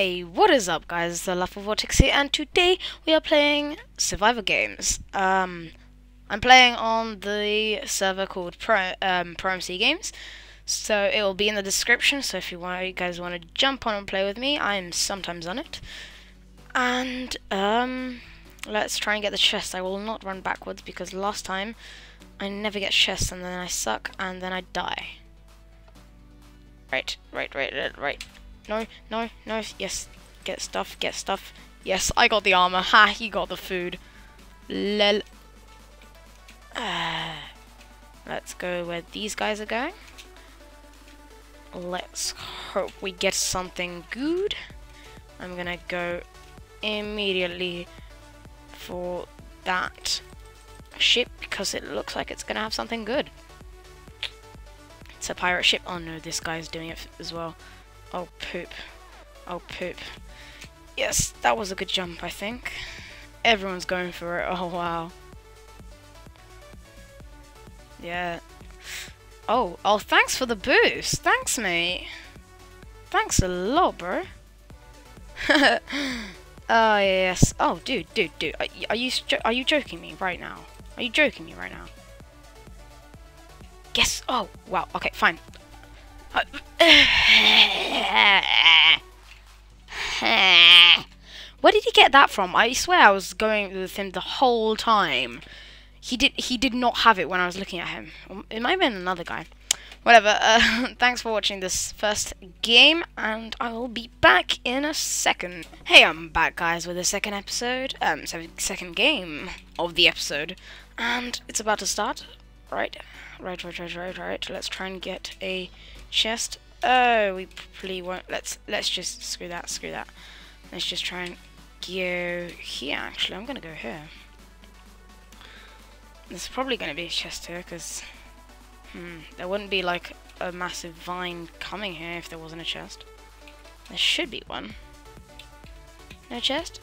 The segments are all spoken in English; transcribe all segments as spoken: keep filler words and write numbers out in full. Hey, what is up guys, it's the Love of Vortex here, and today we are playing Survivor Games. Um, I'm playing on the server called Pro, um, ProMC Games, so it will be in the description, so if you, want, you guys want to jump on and play with me, I'm sometimes on it. And, um, let's try and get the chest. I will not run backwards because last time I never get chests and then I suck and then I die. Right, right, right, right, right. No, no, no, yes, get stuff, get stuff. Yes, I got the armor. Ha, he got the food. Lel. Uh, let's go where these guys are going. Let's hope we get something good. I'm gonna go immediately for that ship because it looks like it's gonna have something good. It's a pirate ship. Oh no, this guy's doing it as well. Oh poop, oh poop. Yes, that was a good jump, I think. Everyone's going for it, oh wow. Yeah. Oh, oh thanks for the boost, thanks mate. Thanks a lot, bro. Oh yes, oh dude, dude, dude, are, are you are you joking me right now? Are you joking me right now? Yes, oh, wow, okay, fine. Uh, Where did he get that from? I swear I was going with him the whole time. He did he did not have it when I was looking at him. It might have been another guy. Whatever. Uh, thanks for watching this first game, and I will be back in a second. Hey, I'm back, guys, with the second episode. Um, second game of the episode, and it's about to start. Right, right, right, right, right, right. Let's try and get a chest. Oh, we probably won't. Let's let's just screw that, screw that. Let's just try and go here. Actually, I'm gonna go here. There's probably gonna be a chest here because hmm, there wouldn't be like a massive vine coming here if there wasn't a chest. There should be one. No chest?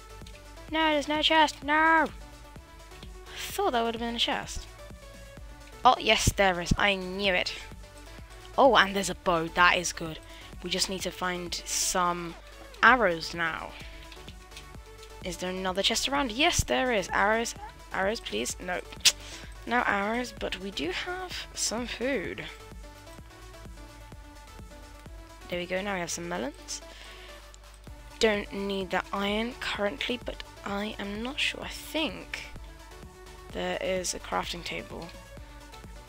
No, there's no chest. No. I thought there would have been a chest. Oh yes, there is. I knew it. Oh, and there's a bow. That is good. We just need to find some arrows now. Is there another chest around? Yes, there is. Arrows. Arrows, please. No. No arrows, but we do have some food. There we go. Now we have some melons. Don't need that iron currently, but I am not sure. I think there is a crafting table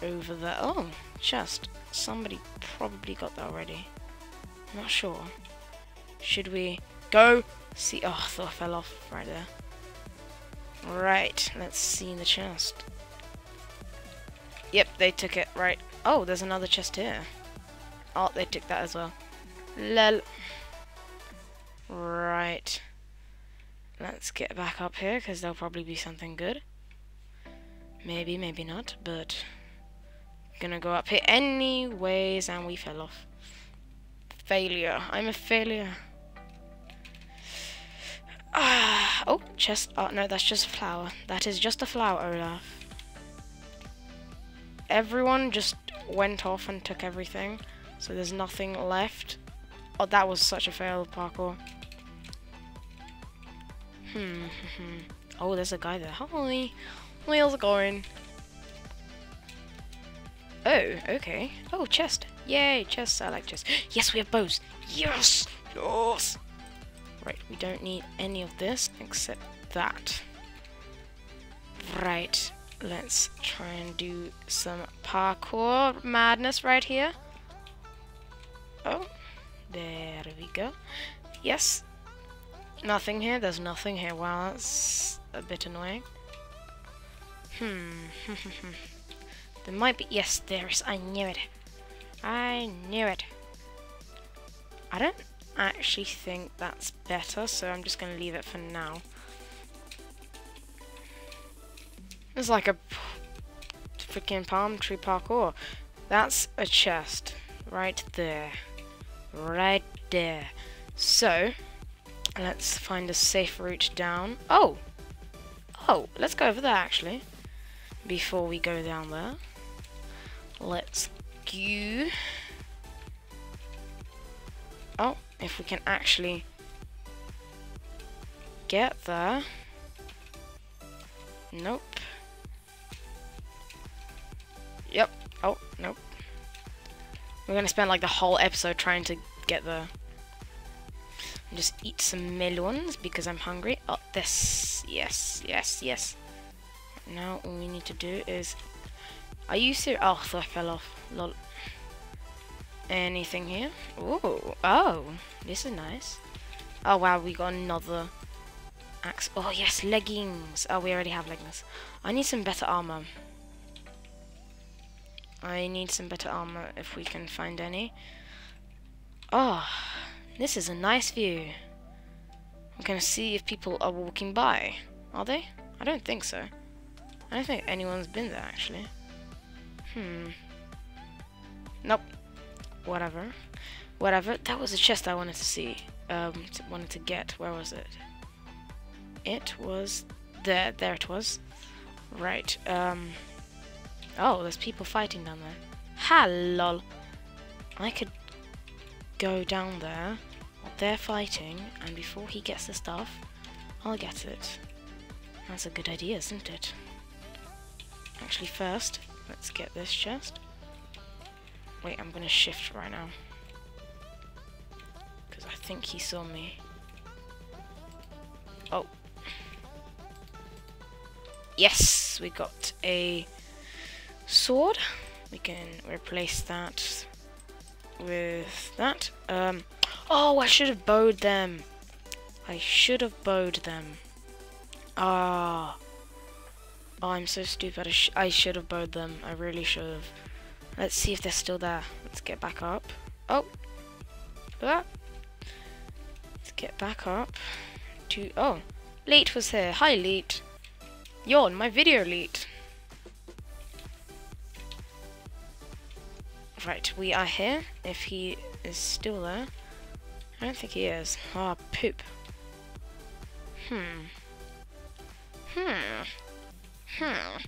over there. Oh, chest. Somebody probably got that already. I'm not sure. Should we go see? Oh, I thought I fell off right there. Right, let's see the chest. Yep, they took it. Right. Oh, there's another chest here. Oh, they took that as well. Lel. Right. Let's get back up here because there'll probably be something good. Maybe, maybe not, but gonna go up here anyways, and we fell off. Failure. I'm a failure. Ah, oh, chest. Oh, no, that's just a flower. That is just a flower, Olaf. Everyone just went off and took everything, so there's nothing left. Oh, that was such a failed parkour. Hmm. Oh, there's a guy there. Hi. How's it going? Oh, okay. Oh, chest. Yay, chest. I like chest. Yes, we have bows. Yes! Yes! Right, we don't need any of this except that. Right, let's try and do some parkour madness right here. Oh, there we go. Yes. Nothing here. There's nothing here. Wow, that's a bit annoying. Hmm. There might be. Yes, there is. I knew it. I knew it. I don't actually think that's better, so I'm just going to leave it for now. It's like a freaking palm tree parkour. That's a chest. Right there. Right there. So, let's find a safe route down. Oh! Oh, let's go over there actually. Before we go down there. Let's go. Oh, if we can actually get there. Nope. Yep. Oh, nope. We're gonna spend like the whole episode trying to get there. And just eat some melons because I'm hungry. Oh, this. Yes, yes, yes. Now all we need to do is... Are you serious? Oh, I fell off. Lol. Anything here? Ooh. Oh, this is nice. Oh, wow, we got another axe. Oh, yes, leggings. Oh, we already have leggings. I need some better armor. I need some better armor if we can find any. Oh, this is a nice view. I'm going to see if people are walking by. Are they? I don't think so. I don't think anyone's been there, actually. Hmm. Nope. Whatever. Whatever. That was a chest I wanted to see. Um, wanted to get. Where was it? It was there. There it was. Right. Um. Oh, there's people fighting down there. Ha, lol. I could go down there. They're fighting, and before he gets the stuff, I'll get it. That's a good idea, isn't it? Actually, first, let's get this chest. Wait, I'm gonna shift right now. Because I think he saw me. Oh. Yes, we got a sword. We can replace that with that. Um, oh, I should have bowed them. I should have bowed them. Ah. Oh, I'm so stupid. I, sh I should have bowed them. I really should have. Let's see if they're still there. Let's get back up. Oh. Ah. Let's get back up. To oh. Leet was here. Hi, Leet. Yawn, my video, Leet. Right, we are here. If he is still there. I don't think he is. Ah, oh, poop. Hmm. Hmm. Hmm.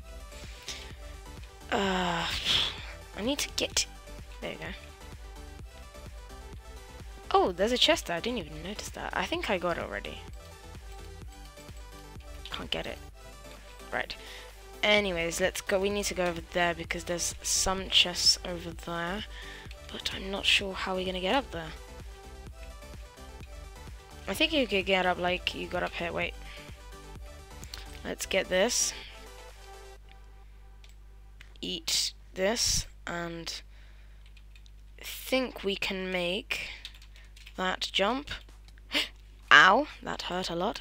Uh... I need to get... There you go. Oh, there's a chest there. I didn't even notice that. I think I got it already. Can't get it. Right. Anyways, let's go. We need to go over there because there's some chests over there. But I'm not sure how we're going to get up there. I think you could get up like you got up here. Wait. Let's get this. Eat this. And think we can make that jump. Ow, that hurt a lot.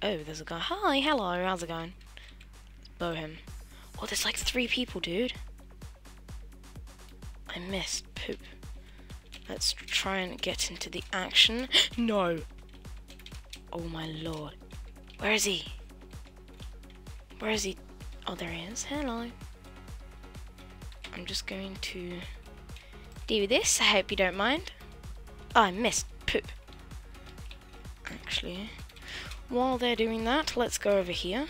Oh, there's a guy. Hi, hello, how's it going? Let's bow him. Oh, there's like three people, dude. I missed. Poop. Let's try and get into the action. No. Oh my lord. Where is he? Where is he? Oh, there he is. Hello. I'm just going to do this. I hope you don't mind. Oh, I missed. Poop. Actually, while they're doing that, let's go over here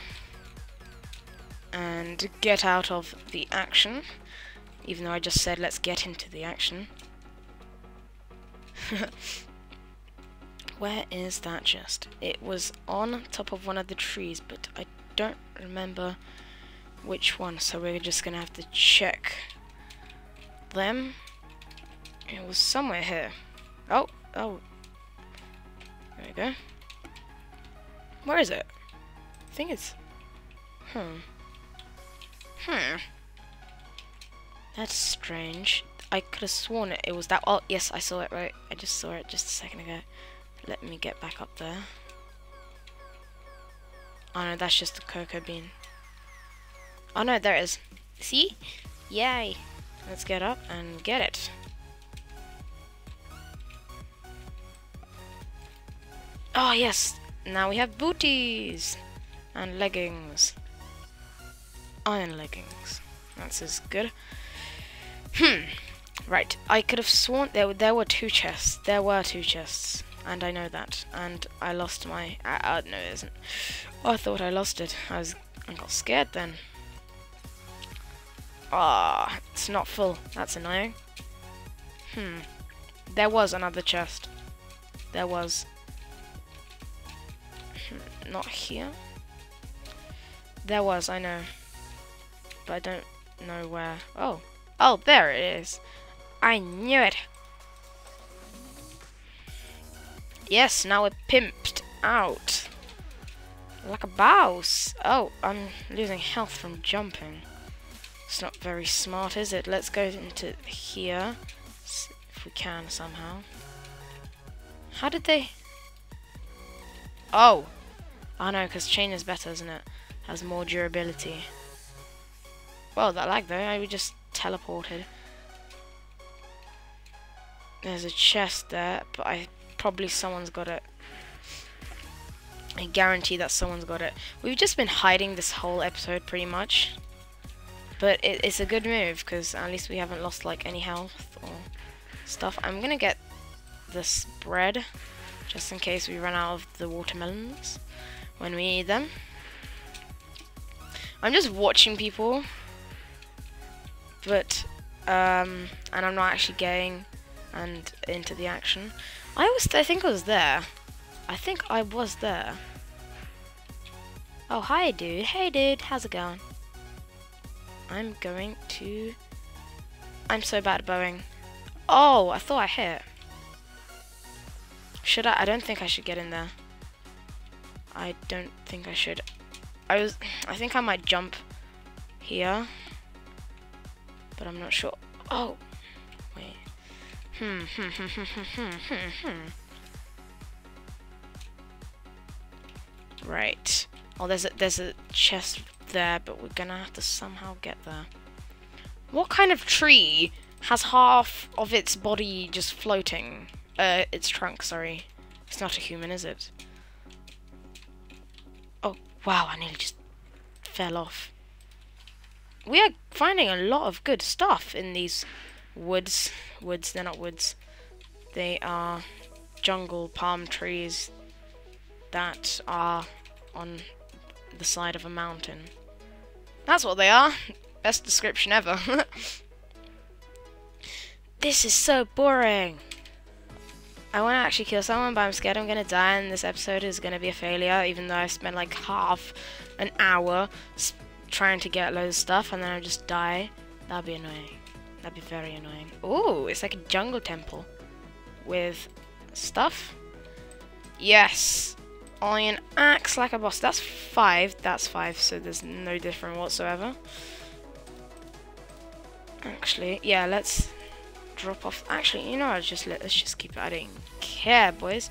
and get out of the action. Even though I just said let's get into the action. Where is that chest? It was on top of one of the trees, but I don't remember which one, so we're just gonna have to check them. It was somewhere here. Oh, oh. There we go. Where is it? I think it's... Hmm. Hmm. That's strange. I could have sworn it, it was that... Oh, yes, I saw it, right? I just saw it just a second ago. Let me get back up there. Oh, no, that's just the cocoa bean. Oh no, there it is. See? Yay! Let's get up and get it. Oh yes! Now we have booties! And leggings. Iron leggings. That's as good. Hmm. Right. I could have sworn there, there were two chests. There were two chests. And I know that. And I lost my... Uh, no, it isn't. Oh, I thought I lost it. I was... I got scared then. Ah, oh, it's not full. That's annoying. Hmm. There was another chest. There was. Hmm. not here. There was, I know. But I don't know where. Oh. Oh, there it is. I knew it. Yes, now we're pimped out. Like a boss. Oh, I'm losing health from jumping. It's not very smart, is it? Let's go into here. If we can somehow. How did they... Oh! I know, because chain is better, isn't it? Has more durability. Well, that lag though, I we just teleported. There's a chest there, but I probably someone's got it. I guarantee that someone's got it. We've just been hiding this whole episode pretty much. But it, it's a good move, because at least we haven't lost like any health or stuff. I'm going to get this bread, just in case we run out of the watermelons when we need them. I'm just watching people, but um, and I'm not actually going and into the action. I was, I think I was there. I think I was there. Oh, hi, dude. Hey, dude. How's it going? I'm going to. I'm so bad at bowing. Oh, I thought I hit. Should I? I don't think I should get in there. I don't think I should. I was. I think I might jump here, but I'm not sure. Oh, wait. Hmm. Hmm. Hmm. Hmm. Hmm. Hmm. Right. Oh, there's a there's a chest there, but we're gonna have to somehow get there. What kind of tree has half of its body just floating? Uh, its trunk, sorry. It's not a human, is it? Oh, wow, I nearly just fell off. We are finding a lot of good stuff in these woods. Woods, they're not woods. They are jungle palm trees that are on the side of a mountain. That's what they are. Best description ever. This is so boring. I want to actually kill someone, but I'm scared I'm going to die, and this episode is going to be a failure, even though I spent like half an hour sp trying to get loads of stuff, and then I just die. That'd be annoying. That'd be very annoying. Ooh, it's like a jungle temple with stuff. Yes. Iron axe like a boss. That's five. That's five, so there's no difference whatsoever. Actually, yeah, let's... drop off. Actually, you know, I just let let's just keep it. I don't care, boys.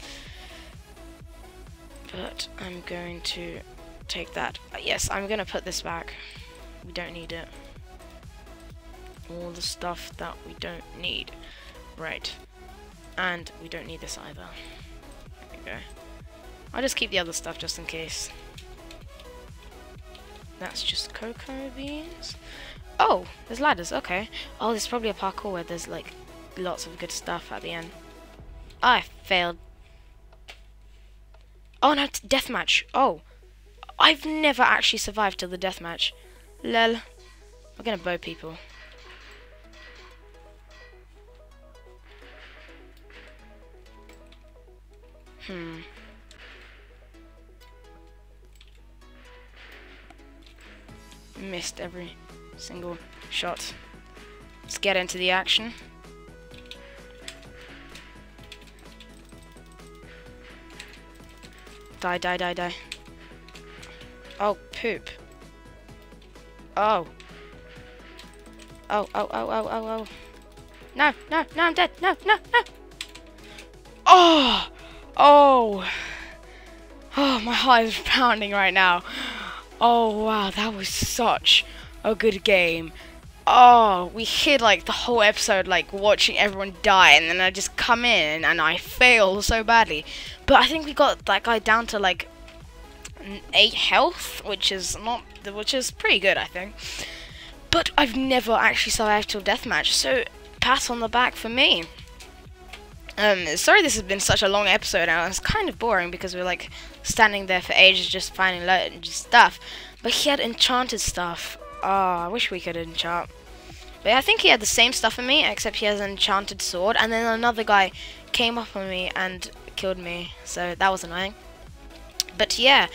But I'm going to take that. Yes, I'm gonna put this back. We don't need it. All the stuff that we don't need. Right. And we don't need this either. There we go. I'll just keep the other stuff just in case. That's just cocoa beans. Oh, there's ladders, okay. Oh, there's probably a parkour where there's like lots of good stuff at the end. I failed. Oh no, deathmatch. Oh, I've never actually survived till the deathmatch. Lol. We're gonna bow people. Hmm. Missed every single shot. Let's get into the action. Die, die, die, die. Oh, poop. Oh. Oh, oh, oh, oh, oh, oh. No, no, no, I'm dead. No, no, no. Oh. Oh. Oh, my heart is pounding right now. Oh, wow, that was such... a good game. Oh, we hid like the whole episode like watching everyone die, and then I just come in and I fail so badly. But I think we got that guy down to like eight health, which is not which is pretty good, I think. But I've never actually survived till deathmatch, so pat on the back for me. Um, sorry this has been such a long episode, and it's kind of boring because we're like standing there for ages just finding loads of stuff. But he had enchanted stuff. Oh, I wish we could enchant. But I think he had the same stuff for me, except he has an enchanted sword. And then another guy came up on me and killed me. So that was annoying. But yeah,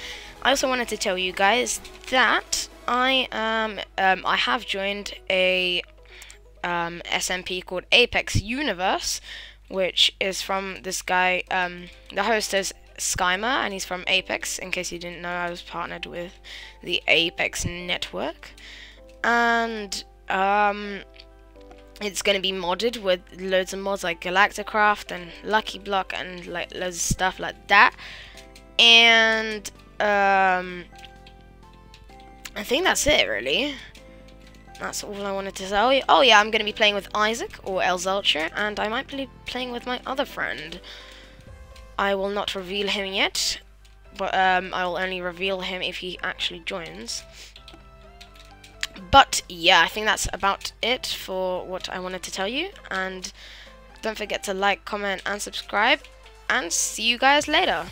I also wanted to tell you guys that I am um, I have joined a um, S M P called Apex Universe, which is from this guy. Um, the host is Skymar, and he's from Apex. In case you didn't know, I was partnered with the Apex Network, and um, it's going to be modded with loads of mods like Galacticraft and Lucky Block and like loads of stuff like that. And um, I think that's it, really. That's all I wanted to tell you. Oh yeah, I'm going to be playing with Isaac or Elz Ultra, and I might be playing with my other friend. I will not reveal him yet, but um, I will only reveal him if he actually joins. But yeah, I think that's about it for what I wanted to tell you. And don't forget to like, comment, and subscribe. And see you guys later.